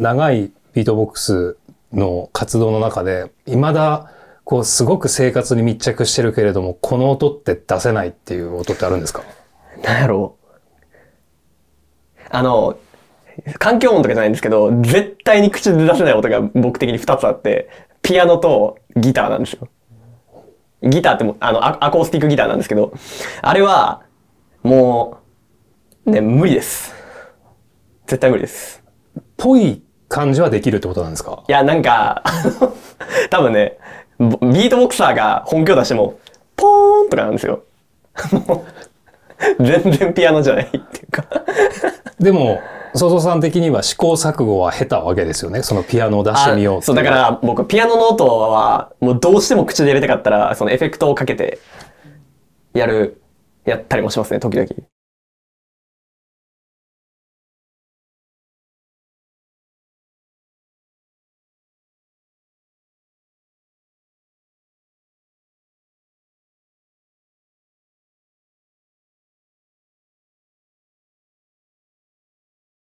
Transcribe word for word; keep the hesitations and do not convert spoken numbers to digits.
長いビートボックスの活動の中で、未だこうすごく生活に密着してるけれども、この音って出せないっていう音ってあるんですか？なんやろう。あの、環境音とかじゃないんですけど、絶対に口で出せない音が僕的にふたつあって、ピアノとギターなんですよ。ギターっても、あの、ア、アコースティックギターなんですけど、あれは、もう、ね、無理です。絶対無理です。ぽい感じはできるってことなんですか？いや、なんか、多分ね、ビートボクサーが本気を出しても、ポーンとかなんですよ。もう、全然ピアノじゃないっていうか。でも、想像さん的には試行錯誤は下手わけですよね。そのピアノを出してみようって。そう、だから僕ピアノの音はもうどうしても口で入れたかったら、そのエフェクトをかけてやる、やったりもしますね、時々。